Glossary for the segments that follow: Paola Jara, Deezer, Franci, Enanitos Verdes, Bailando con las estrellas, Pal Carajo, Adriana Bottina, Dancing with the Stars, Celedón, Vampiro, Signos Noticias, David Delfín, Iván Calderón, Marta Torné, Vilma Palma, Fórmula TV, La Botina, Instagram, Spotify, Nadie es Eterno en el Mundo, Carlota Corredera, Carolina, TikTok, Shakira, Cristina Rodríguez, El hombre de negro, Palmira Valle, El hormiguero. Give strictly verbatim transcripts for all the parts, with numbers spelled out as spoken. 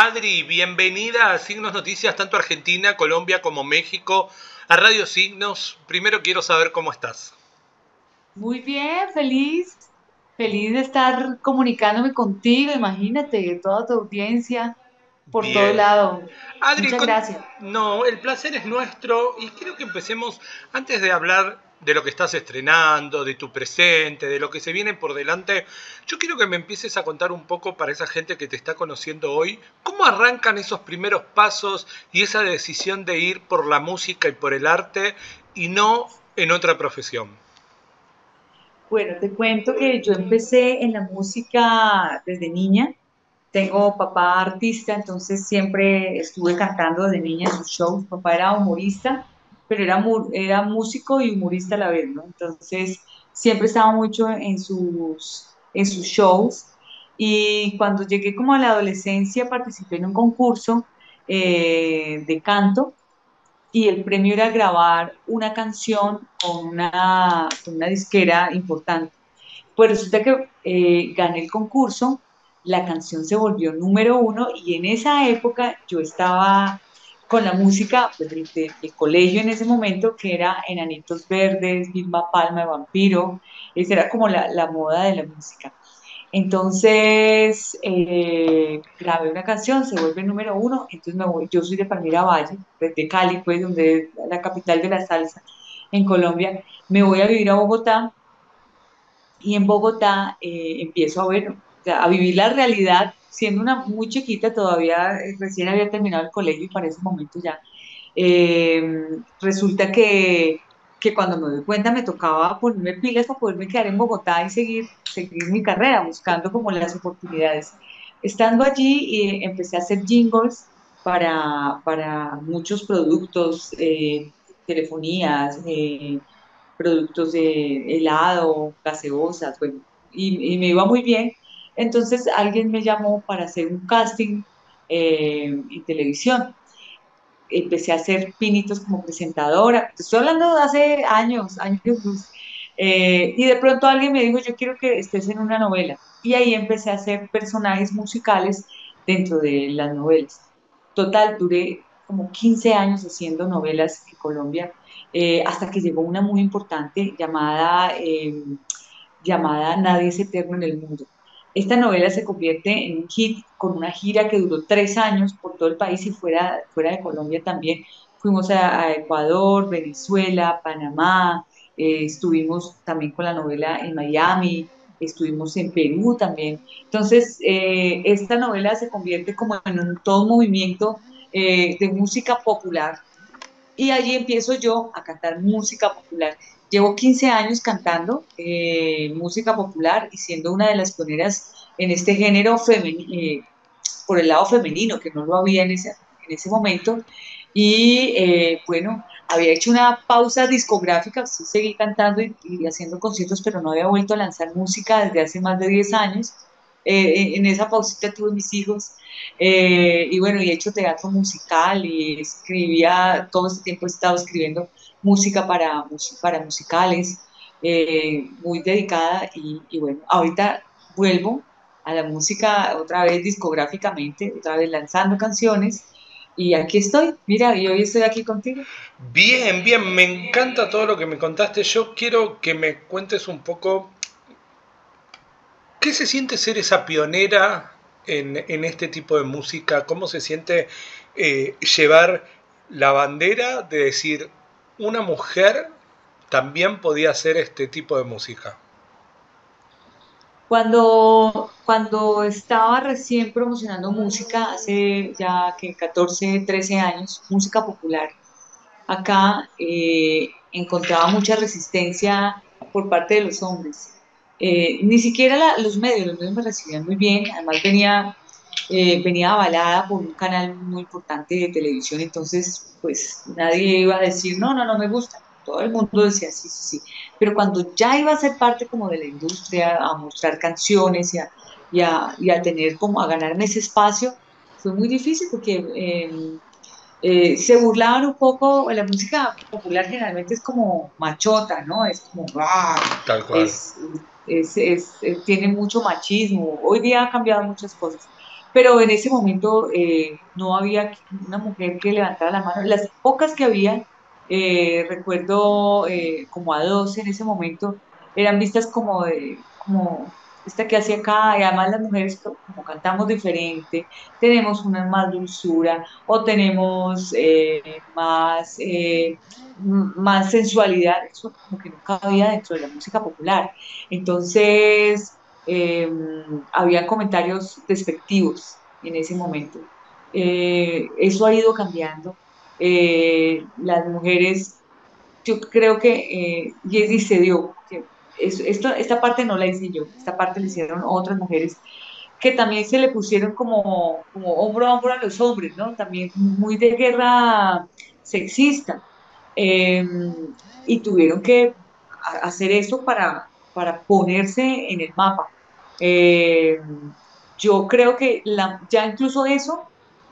Adri, bienvenida a Signos Noticias, tanto Argentina, Colombia como México, a Radio Signos. Primero quiero saber cómo estás. Muy bien, feliz, feliz de estar comunicándome contigo, imagínate, toda tu audiencia por bien. Todo lado. Adri, muchas gracias. No, el placer es nuestro y creo que empecemos, antes de hablar de lo que estás estrenando, de tu presente, de lo que se viene por delante, yo quiero que me empieces a contar un poco para esa gente que te está conociendo hoy, ¿cómo arrancan esos primeros pasos y esa decisión de ir por la música y por el arte y no en otra profesión? Bueno, te cuento que yo empecé en la música desde niña. Tengo papá artista, entonces siempre estuve cantando desde niña en sus shows. Papá era humorista, pero era, era músico y humorista a la vez, ¿no? Entonces, siempre estaba mucho en sus, en sus shows. Y cuando llegué como a la adolescencia, participé en un concurso eh, de canto y el premio era grabar una canción con una, con una disquera importante. Pues resulta que eh, gané el concurso, la canción se volvió número uno y en esa época yo estaba con la música del de, de colegio en ese momento, que era Enanitos Verdes, Vilma Palma, Vampiro. Esa era como la, la moda de la música. Entonces, eh, grabé una canción, se vuelve número uno, entonces me voy. Yo soy de Palmira Valle, de Cali, pues, donde es la capital de la salsa en Colombia. Me voy a vivir a Bogotá y en Bogotá eh, empiezo a, ver, a vivir la realidad. Siendo una muy chiquita, todavía recién había terminado el colegio y para ese momento ya. Eh, resulta que, que cuando me doy cuenta me tocaba ponerme pilas para poderme quedar en Bogotá y seguir, seguir mi carrera, buscando como las oportunidades. Estando allí, eh, empecé a hacer jingles para, para muchos productos, eh, telefonías, eh, productos de helado, gaseosas, bueno, y, y me iba muy bien. Entonces alguien me llamó para hacer un casting eh, en televisión. Empecé a hacer pinitos como presentadora. Estoy hablando de hace años, años. Eh, y de pronto alguien me dijo, yo quiero que estés en una novela. Y ahí empecé a hacer personajes musicales dentro de las novelas. Total, duré como quince años haciendo novelas en Colombia, eh, hasta que llegó una muy importante llamada, eh, llamada Nadie es Eterno en el Mundo. Esta novela se convierte en un hit con una gira que duró tres años por todo el país y fuera, fuera de Colombia también. Fuimos a, a Ecuador, Venezuela, Panamá, eh, estuvimos también con la novela en Miami, estuvimos en Perú también. Entonces, eh, esta novela se convierte como en un, todo un movimiento eh, de música popular. Y allí empiezo yo a cantar música popular. Llevo quince años cantando eh, música popular y siendo una de las pioneras en este género femenino, eh, por el lado femenino, que no lo había en ese, en ese momento. Y eh, bueno, había hecho una pausa discográfica, sí, seguí cantando y, y haciendo conciertos, pero no había vuelto a lanzar música desde hace más de diez años. Eh, en esa pausita tuve mis hijos eh, y bueno, y he hecho teatro musical y escribía, todo este tiempo he estado escribiendo música para, para musicales, eh, muy dedicada y, y bueno, ahorita vuelvo a la música otra vez discográficamente, otra vez lanzando canciones y aquí estoy, mira, y hoy estoy aquí contigo. Bien, bien, me encanta todo lo que me contaste, yo quiero que me cuentes un poco qué se siente ser esa pionera en, en este tipo de música, cómo se siente eh, llevar la bandera de decir, una mujer también podía hacer este tipo de música. Cuando, cuando estaba recién promocionando música, hace ya que catorce, trece años, música popular, acá eh, encontraba mucha resistencia por parte de los hombres. Eh, ni siquiera la, los medios, los medios me recibían muy bien, además venía, eh, venía avalada por un canal muy importante de televisión, entonces pues nadie iba a decir, no, no, no me gusta. Todo el mundo decía, sí, sí, sí. Pero cuando ya iba a ser parte como de la industria, a mostrar canciones y a, y a, y a tener como, a ganarme ese espacio, fue muy difícil porque eh, eh, se burlaban un poco. La música popular generalmente es como machota, ¿no? Es como, ¡ah! Tal cual. Es, es, es, es, tiene mucho machismo. Hoy día ha cambiado muchas cosas. pero en ese momento eh, no había una mujer que levantara la mano. Las pocas que había, eh, recuerdo eh, como a doce en ese momento, eran vistas como, de, como esta que hace acá, y además las mujeres como cantamos diferente, tenemos una más dulzura, o tenemos eh, más, eh, más sensualidad, eso como que no cabía dentro de la música popular. Entonces, eh, había comentarios despectivos en ese momento. Eh, eso ha ido cambiando. Eh, las mujeres, yo creo que, eh, y se dio, que esto, esta parte no la hice yo, esta parte la hicieron otras mujeres que también se le pusieron como, como hombro a hombro a los hombres, ¿no? También muy de guerra sexista, eh, y tuvieron que hacer eso para, para ponerse en el mapa. Eh, yo creo que la, ya incluso eso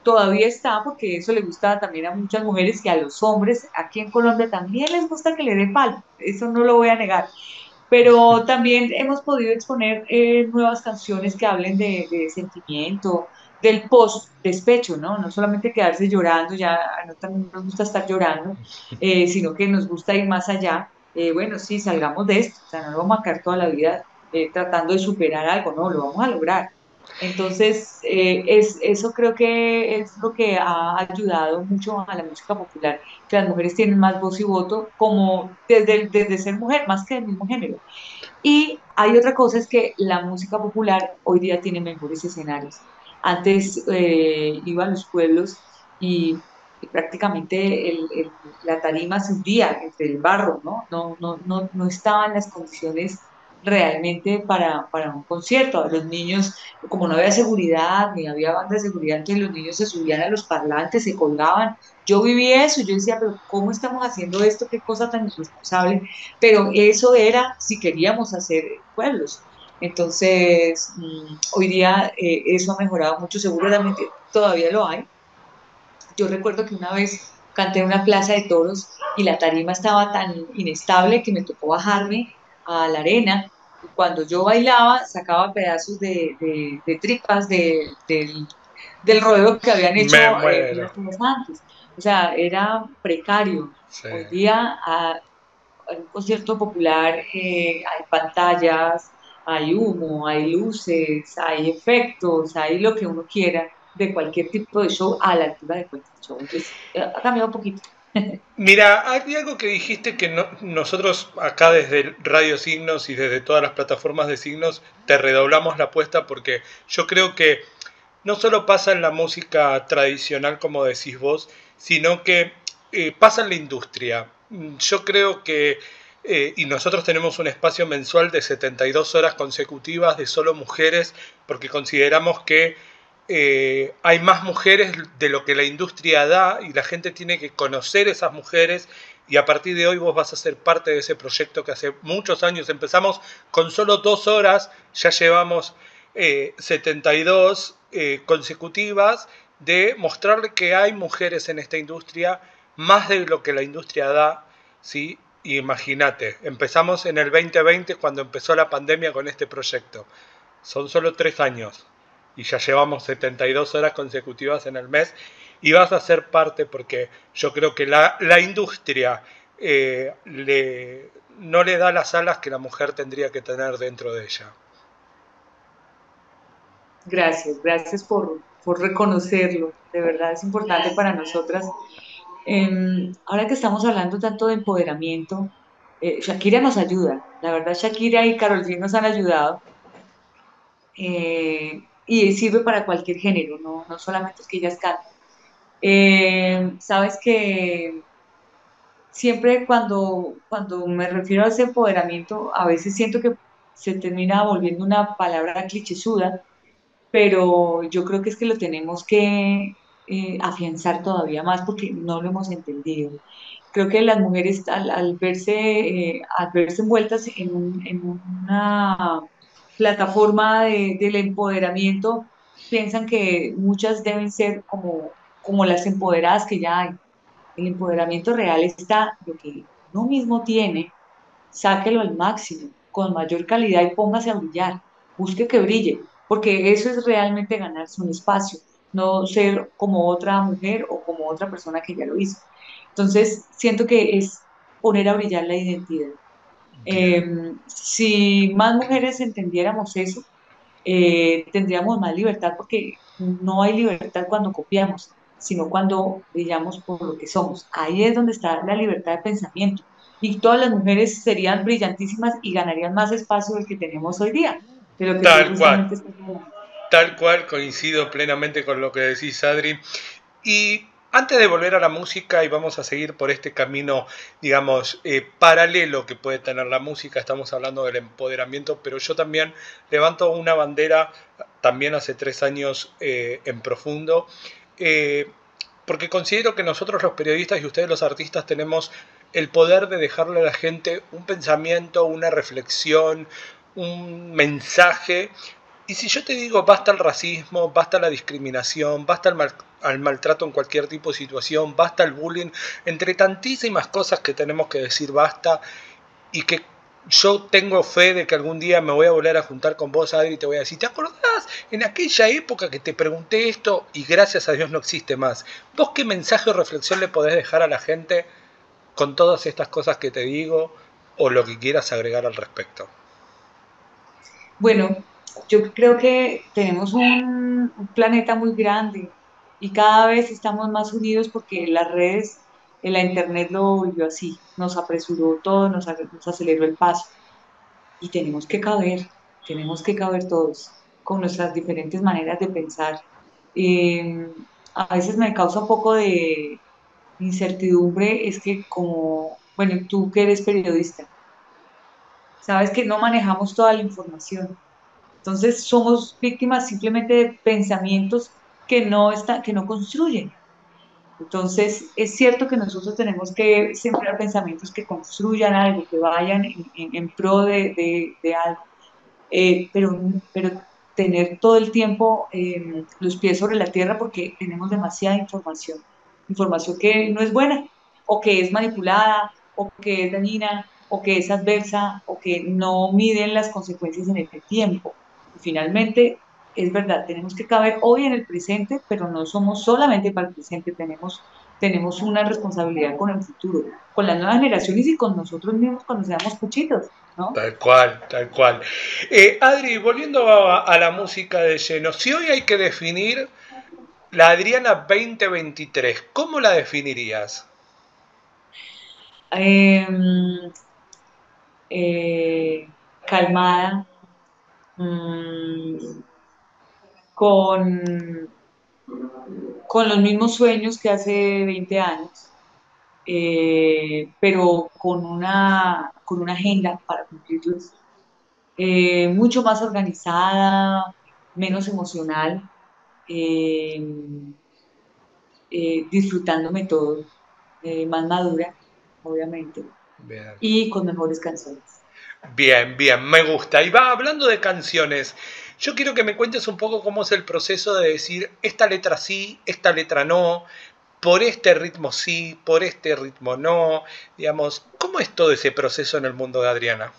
todavía está, porque eso le gusta también a muchas mujeres, y a los hombres aquí en Colombia también les gusta que le den palo, eso no lo voy a negar. Pero también hemos podido exponer eh, nuevas canciones que hablen de, de sentimiento, del post-despecho, ¿no? No solamente quedarse llorando, ya no también nos gusta estar llorando, eh, sino que nos gusta ir más allá. Eh, bueno, sí, salgamos de esto, o sea, no lo vamos a quedar toda la vida eh, tratando de superar algo, no, lo vamos a lograr. Entonces, eh, es, eso creo que es lo que ha ayudado mucho a la música popular, que las mujeres tienen más voz y voto, como desde, desde ser mujer, más que del mismo género. Y hay otra cosa, es que la música popular hoy día tiene mejores escenarios. Antes eh, iba a los pueblos y, y prácticamente el, el, la tarima se hundía entre el barro, ¿no? No, no, no, no estaban las condiciones realmente para, para un concierto. Los niños, como no había seguridad, ni había banda de seguridad, entonces los niños se subían a los parlantes, se colgaban. Yo viví eso, yo decía, pero ¿cómo estamos haciendo esto? Qué cosa tan irresponsable. Pero eso era si queríamos hacer pueblos. Entonces, mmm, hoy día eh, eso ha mejorado mucho, seguramente todavía lo hay. Yo recuerdo que una vez canté en una plaza de toros y la tarima estaba tan inestable que me tocó bajarme a la arena. Cuando yo bailaba, sacaba pedazos de, de, de tripas de, de, del rodeo que habían hecho eh, los antes. O sea, era precario. Sí. Hoy día hay un concierto popular, eh, hay pantallas, hay humo, hay luces, hay efectos, hay lo que uno quiera de cualquier tipo de show a la altura de cualquier show. Entonces, ha cambiado un poquito. Mira, hay algo que dijiste que no, nosotros acá desde Radio Signos y desde todas las plataformas de Signos te redoblamos la apuesta, porque yo creo que no solo pasa en la música tradicional, como decís vos, sino que eh, pasa en la industria. Yo creo que, eh, y nosotros tenemos un espacio mensual de setenta y dos horas consecutivas de solo mujeres, porque consideramos que Eh, hay más mujeres de lo que la industria da, y la gente tiene que conocer esas mujeres, y a partir de hoy vos vas a ser parte de ese proyecto que hace muchos años empezamos con solo dos horas, ya llevamos eh, setenta y dos eh, consecutivas de mostrarle que hay mujeres en esta industria, más de lo que la industria da, ¿sí? Y imagínate, empezamos en el veinte veinte cuando empezó la pandemia con este proyecto, son solo tres años y ya llevamos setenta y dos horas consecutivas en el mes, y vas a ser parte, porque yo creo que la, la industria eh, le, no le da las alas que la mujer tendría que tener dentro de ella. Gracias, gracias por, por reconocerlo, de verdad es importante para nosotras. Eh, ahora que estamos hablando tanto de empoderamiento, eh, Shakira nos ayuda, la verdad Shakira y Carolina nos han ayudado, eh, y sirve para cualquier género, no, no solamente es que ellas cantan. Eh, sabes que siempre cuando, cuando me refiero a ese empoderamiento, a veces siento que se termina volviendo una palabra clichésuda, pero yo creo que es que lo tenemos que eh, afianzar todavía más, porque no lo hemos entendido. Creo que las mujeres al, al, verse, eh, al verse envueltas en, un, en una plataforma de, del empoderamiento, piensan que muchas deben ser como, como las empoderadas que ya hay. El empoderamiento real está, lo que uno mismo tiene, sáquelo al máximo, con mayor calidad y póngase a brillar, busque que brille. porque eso es realmente ganarse un espacio, no ser como otra mujer o como otra persona que ya lo hizo. Entonces, siento que es poner a brillar la identidad. Eh, si más mujeres entendiéramos eso, eh, tendríamos más libertad, porque no hay libertad cuando copiamos, sino cuando brillamos por lo que somos. Ahí es donde está la libertad de pensamiento. Y todas las mujeres serían brillantísimas y ganarían más espacio del que tenemos hoy día. De lo que Tal cual. Es como... Tal cual, coincido plenamente con lo que decís, Adri. Y antes de volver a la música, y vamos a seguir por este camino, digamos, eh, paralelo que puede tener la música, estamos hablando del empoderamiento, pero yo también levanto una bandera, también hace tres años eh, en Profundo, eh, porque considero que nosotros los periodistas y ustedes los artistas tenemos el poder de dejarle a la gente un pensamiento, una reflexión, un mensaje. Y si yo te digo basta el racismo, basta la discriminación, basta el mal, al maltrato en cualquier tipo de situación, basta el bullying, entre tantísimas cosas que tenemos que decir basta, y que yo tengo fe de que algún día me voy a volver a juntar con vos, Adri, y te voy a decir, ¿te acordás en aquella época que te pregunté esto y gracias a Dios no existe más? ¿Vos qué mensaje o reflexión le podés dejar a la gente con todas estas cosas que te digo o lo que quieras agregar al respecto? Bueno, yo creo que tenemos un, un planeta muy grande y cada vez estamos más unidos, porque las redes, la internet lo volvió así, nos apresuró todo, nos, nos aceleró el paso, y tenemos que caber, tenemos que caber todos con nuestras diferentes maneras de pensar. Eh, a veces me causa un poco de incertidumbre, es que como, bueno, tú que eres periodista, sabes que no manejamos toda la información. Entonces somos víctimas simplemente de pensamientos que no, está, que no construyen. Entonces es cierto que nosotros tenemos que sembrar pensamientos que construyan algo, que vayan en, en, en pro de, de, de algo. Eh, pero, pero tener todo el tiempo eh, los pies sobre la tierra, porque tenemos demasiada información. Información que no es buena, o que es manipulada, o que es dañina, o que es adversa, o que no miden las consecuencias en este tiempo. Finalmente, es verdad, tenemos que caber hoy en el presente, pero no somos solamente para el presente, tenemos, tenemos una responsabilidad con el futuro, con las nuevas generaciones y con nosotros mismos cuando seamos cuchitos, ¿no? Tal cual, tal cual. Eh, Adri, volviendo a, a la música de lleno, si hoy hay que definir la Adriana veinte veintitrés, ¿cómo la definirías? Eh, eh, calmada, Con, con los mismos sueños que hace veinte años, eh, pero con una, con una agenda para cumplirlos, eh, mucho más organizada, menos emocional, eh, eh, disfrutándome todo, eh, más madura, obviamente, bien, y con mejores canciones. Bien, bien, me gusta. Y va, hablando de canciones, yo quiero que me cuentes un poco cómo es el proceso de decir esta letra sí, esta letra no, por este ritmo sí, por este ritmo no, digamos, ¿cómo es todo ese proceso en el mundo de Adriana?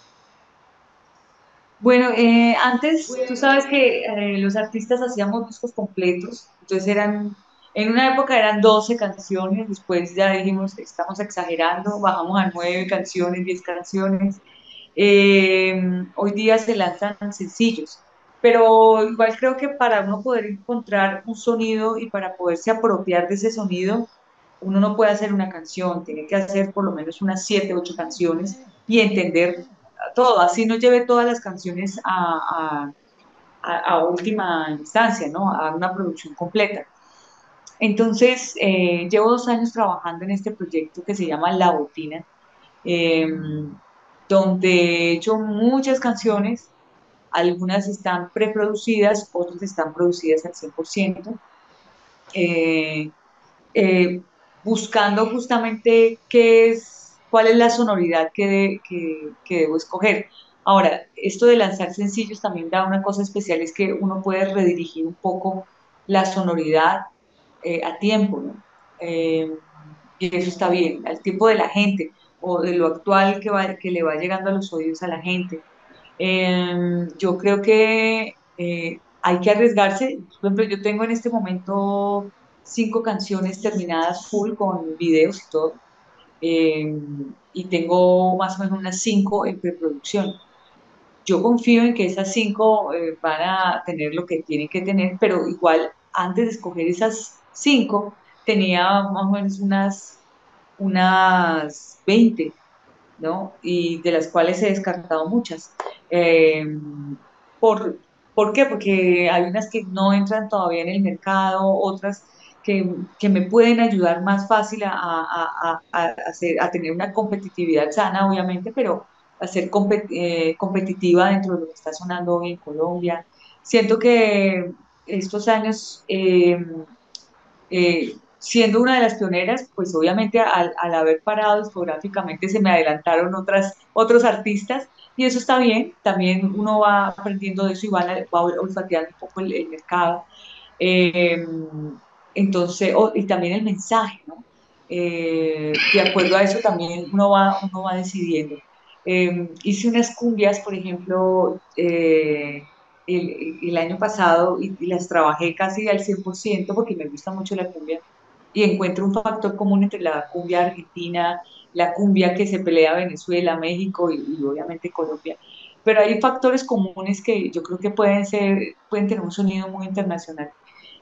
Bueno, eh, antes tú sabes que eh, los artistas hacíamos discos completos, entonces eran, en una época eran doce canciones, después ya dijimos, estamos exagerando, bajamos a nueve canciones, diez canciones. Eh, hoy día se lanzan sencillos, pero igual creo que para uno poder encontrar un sonido y para poderse apropiar de ese sonido, uno no puede hacer una canción, tiene que hacer por lo menos unas siete, ocho canciones y entender todo, así no lleve todas las canciones a, a, a, a última instancia, ¿no? A una producción completa. Entonces, eh, llevo dos años trabajando en este proyecto que se llama La Botina, eh, donde he hecho muchas canciones, algunas están preproducidas, otras están producidas al cien por ciento, eh, eh, buscando justamente qué es, cuál es la sonoridad que, de, que, que debo escoger. Ahora, esto de lanzar sencillos también da una cosa especial, es que uno puede redirigir un poco la sonoridad eh, a tiempo, ¿no? Eh, y eso está bien, al tiempo de la gente, o de lo actual que, va, que le va llegando a los oídos a la gente. Eh, yo creo que eh, hay que arriesgarse. Por ejemplo, yo tengo en este momento cinco canciones terminadas full con videos y todo, eh, y tengo más o menos unas cinco en preproducción. Yo confío en que esas cinco eh, van a tener lo que tienen que tener, pero igual antes de escoger esas cinco tenía más o menos unas, unas veinte, ¿no? Y de las cuales he descartado muchas. Eh, por, ¿Por qué? Porque hay unas que no entran todavía en el mercado, otras que, que me pueden ayudar más fácil a, a, a, a, hacer, a tener una competitividad sana, obviamente, pero a ser compet, eh, competitiva dentro de lo que está sonando hoy en Colombia. Siento que estos años, eh, eh, siendo una de las pioneras, pues obviamente al, al haber parado discográficamente se me adelantaron otras, otros artistas, y eso está bien. También uno va aprendiendo de eso y va a olfatear un poco el, el mercado. Eh, entonces, oh, y también el mensaje, ¿no? Eh, de acuerdo a eso también uno va, uno va decidiendo. Eh, hice unas cumbias, por ejemplo, eh, el, el año pasado, y, y las trabajé casi al cien por ciento porque me gusta mucho la cumbia. Y encuentro un factor común entre la cumbia argentina, la cumbia que se pelea Venezuela, México y, y obviamente Colombia. Pero hay factores comunes que yo creo que pueden, ser, pueden tener un sonido muy internacional.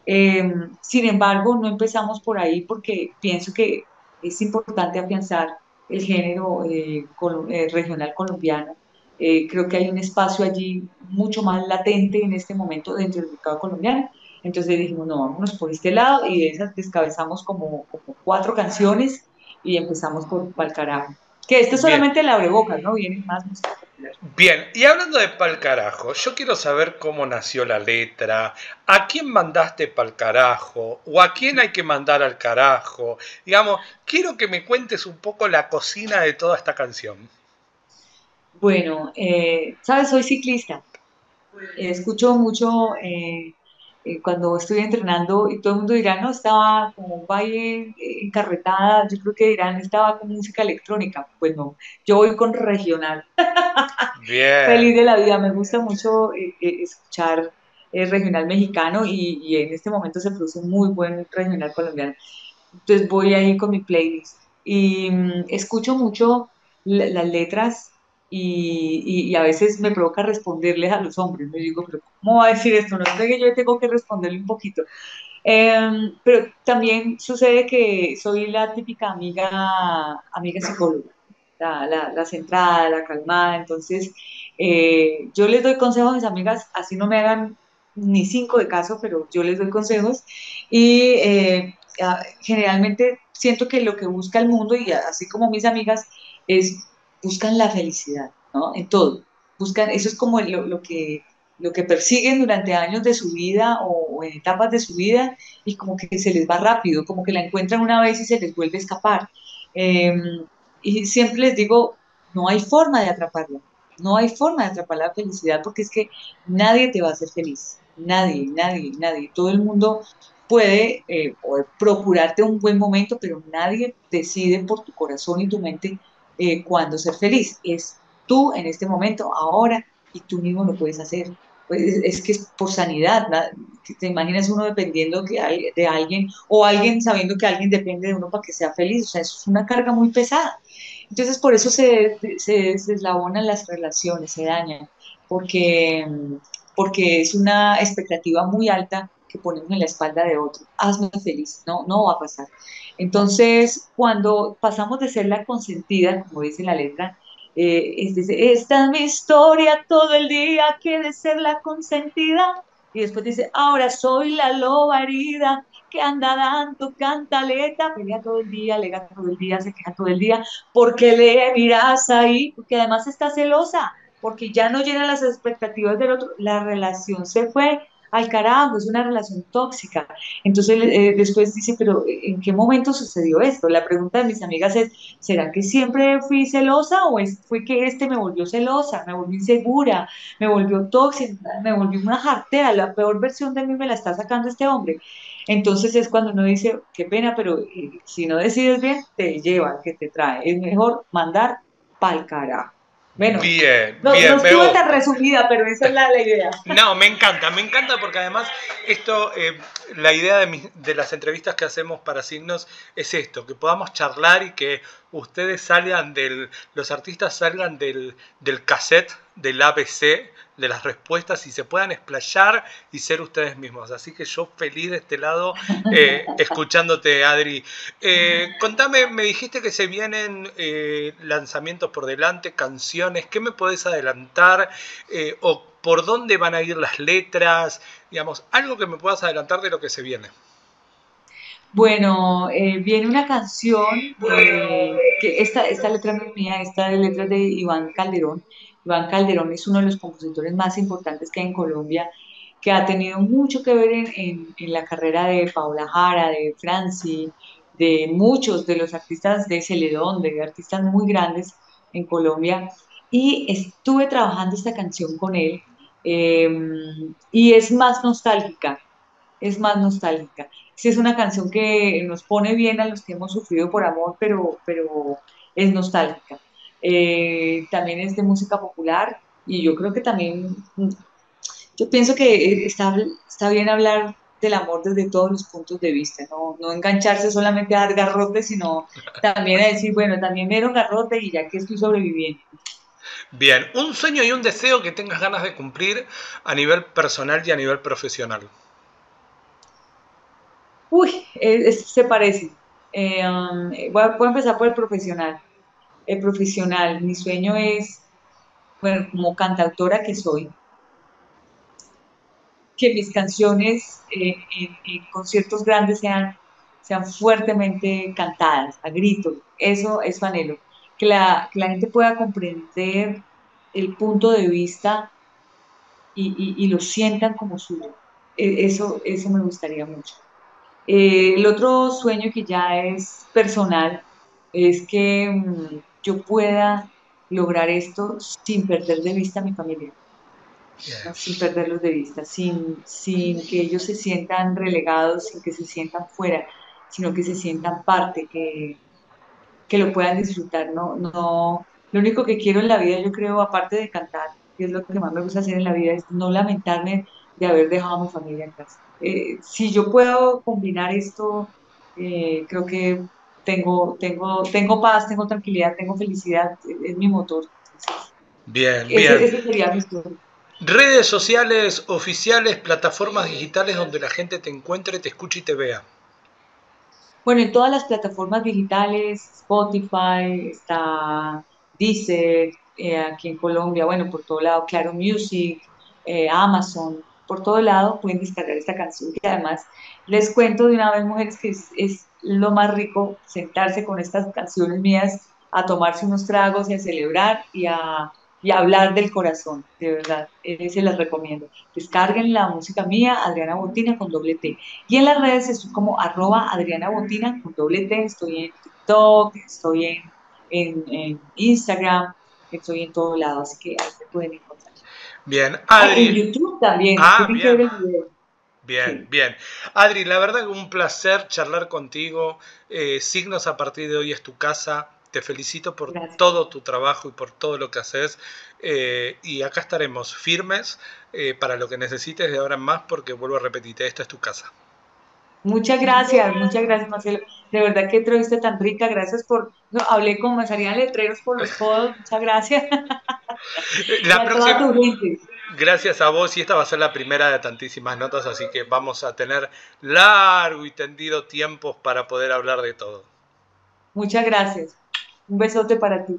Eh, sin embargo, no empezamos por ahí porque pienso que es importante afianzar el género eh, col eh, regional colombiano. Eh, creo que hay un espacio allí mucho más latente en este momento dentro del mercado colombiano. Entonces dijimos, no, vámonos por este lado, y de esas descabezamos como, como cuatro canciones y empezamos por Pal Carajo. Que este es solamente el abrebocas, ¿no? Vienen más música popular. Bien, y hablando de Pal Carajo, yo quiero saber cómo nació la letra, a quién mandaste Pal Carajo, o a quién hay que mandar al carajo. Digamos, quiero que me cuentes un poco la cocina de toda esta canción. Bueno, eh, ¿sabes? Soy ciclista. Escucho mucho... Eh, cuando estuve entrenando, y todo el mundo dirá, no, estaba como valle encarretada, yo creo que dirán, estaba con música electrónica. Pues no, yo voy con regional. Bien. Feliz de la vida, me gusta mucho eh, escuchar eh, regional mexicano, y, y en este momento se produce un muy buen regional colombiano. Entonces voy ahí con mi playlist, y mm, escucho mucho la, las letras, Y, y, y a veces me provoca responderles a los hombres. Me digo, pero ¿cómo va a decir esto? No sé, que yo tengo que responderle un poquito. Eh, pero también sucede que soy la típica amiga, amiga psicóloga, la, la, la centrada, la calmada. Entonces, eh, yo les doy consejos a mis amigas, así no me hagan ni cinco de caso, pero yo les doy consejos. Y eh, generalmente siento que lo que busca el mundo, y así como mis amigas, es... buscan la felicidad, ¿no? En todo. Buscan, eso es como lo, lo, que, lo que persiguen durante años de su vida o, o en etapas de su vida, y como que se les va rápido, como que la encuentran una vez y se les vuelve a escapar. Eh, y siempre les digo, no hay forma de atraparla, no hay forma de atrapar la felicidad, porque es que nadie te va a hacer feliz, nadie, nadie, nadie. Todo el mundo puede eh, procurarte un buen momento, pero nadie decide por tu corazón y tu mente Eh, cuando ser feliz. Es tú en este momento, ahora, y tú mismo lo puedes hacer. Pues es, es que es por sanidad, ¿no? Te imaginas uno dependiendo que hay, de alguien, o alguien sabiendo que alguien depende de uno para que sea feliz. O sea, eso es una carga muy pesada. Entonces, por eso se, se, se deslabonan las relaciones, se dañan, porque, porque es una expectativa muy alta que ponemos en la espalda de otro. Hazme feliz, no, no va a pasar. Entonces, cuando pasamos de ser la consentida, como dice la letra, eh, es dice, esta es mi historia todo el día, que de ser la consentida, y después dice, ahora soy la loba herida, que anda dando cantaleta, pelea todo el día, alega todo el día, se queja todo el día, porque le miras ahí, porque además está celosa, porque ya no llena las expectativas del otro, la relación se fue al carajo, es una relación tóxica. Entonces eh, después dice, pero ¿en qué momento sucedió esto? La pregunta de mis amigas es, ¿será que siempre fui celosa, o es, fue que este me volvió celosa, me volvió insegura, me volvió tóxica, me volvió una jartera, la peor versión de mí me la está sacando este hombre? Entonces es cuando uno dice, qué pena, pero eh, si no decides bien, te lleva, que te trae. Es mejor mandar pa'l carajo. Bueno, bien, no, bien, no estuvo pero... tan resumida, pero esa es la, la idea. No, me encanta, me encanta porque además esto, eh, la idea de, mis, de las entrevistas que hacemos para Signos es esto, que podamos charlar y que ustedes salgan del, los artistas salgan del, del cassette, del A B C, de las respuestas y se puedan explayar y ser ustedes mismos. Así que yo feliz de este lado, eh, escuchándote, Adri. Eh, contame, me dijiste que se vienen eh, lanzamientos por delante, canciones. ¿Qué me podés adelantar? Eh, ¿O por dónde van a ir las letras? Digamos, algo que me puedas adelantar de lo que se viene. Bueno, eh, viene una canción, eh, que esta, esta letra no es mía, esta letra es de Iván Calderón. Iván Calderón es uno de los compositores más importantes que hay en Colombia, que ha tenido mucho que ver en, en, en la carrera de Paola Jara, de Franci, de muchos de los artistas de Celedón, de artistas muy grandes en Colombia. Y estuve trabajando esta canción con él, eh, y es más nostálgica, es más nostálgica. Sí, es una canción que nos pone bien a los que hemos sufrido por amor, pero, pero es nostálgica. Eh, también es de música popular y yo creo que también, yo pienso que está, está bien hablar del amor desde todos los puntos de vista, no, no engancharse solamente a dar garrote, sino también a decir, bueno, también me dieron garrote y ya que estoy sobreviviendo. Bien, un sueño y un deseo que tengas ganas de cumplir a nivel personal y a nivel profesional. Uy, es, es, se parece. Eh, um, voy, a, voy a empezar por el profesional. El profesional, mi sueño es, bueno, como cantautora que soy, que mis canciones eh, en, en conciertos grandes sean, sean fuertemente cantadas, a gritos, eso es su anhelo, que la, que la gente pueda comprender el punto de vista y, y, y lo sientan como suyo, eso, eso me gustaría mucho. Eh, el otro sueño que ya es personal es que mmm, yo pueda lograr esto sin perder de vista a mi familia, ¿no? Sin perderlos de vista, sin, sin que ellos se sientan relegados, sin que se sientan fuera, sino que se sientan parte, que, que lo puedan disfrutar, ¿no? No, lo único que quiero en la vida, yo creo, aparte de cantar, que es lo que más me gusta hacer en la vida, es no lamentarme de haber dejado a mi familia en casa. Eh, si yo puedo combinar esto, eh, creo que Tengo, tengo, tengo paz, tengo tranquilidad, tengo felicidad, es mi motor. Bien, ese, bien. Ese sería mi historia. Redes sociales oficiales, plataformas digitales donde la gente te encuentre, te escuche y te vea. Bueno, en todas las plataformas digitales, Spotify, está Deezer, eh, aquí en Colombia, bueno, por todo lado, Claro Music, eh, Amazon, por todo lado pueden descargar esta canción. Y además, les cuento de una vez, mujeres, que es, es lo más rico sentarse con estas canciones mías a tomarse unos tragos y a celebrar y a, y a hablar del corazón, de verdad, eh, se las recomiendo. Descarguen la música mía, Adriana Bottina con doble T. Y en las redes estoy como arroba Adriana Bottina con doble T, estoy en TikTok, estoy en, en, en Instagram, estoy en todo lado, así que ahí se pueden encontrar. Bien, Adri. En YouTube también. Ah, bien. Bien, bien. Adri, la verdad que un placer charlar contigo. Eh, Signos a partir de hoy es tu casa. Te felicito por Gracias. Todo tu trabajo y por todo lo que haces. Eh, y acá estaremos firmes eh, para lo que necesites de ahora en más, porque vuelvo a repetirte, esta es tu casa. Muchas gracias, muchas gracias, Marcelo. De verdad, qué entrevista tan rica. Gracias por... No, hablé con Mazaría de Letreros por los codos. Muchas gracias. La a próxima... toda tu gente. Gracias a vos, y esta va a ser la primera de tantísimas notas, así que vamos a tener largo y tendido tiempos para poder hablar de todo. Muchas gracias. Un besote para ti.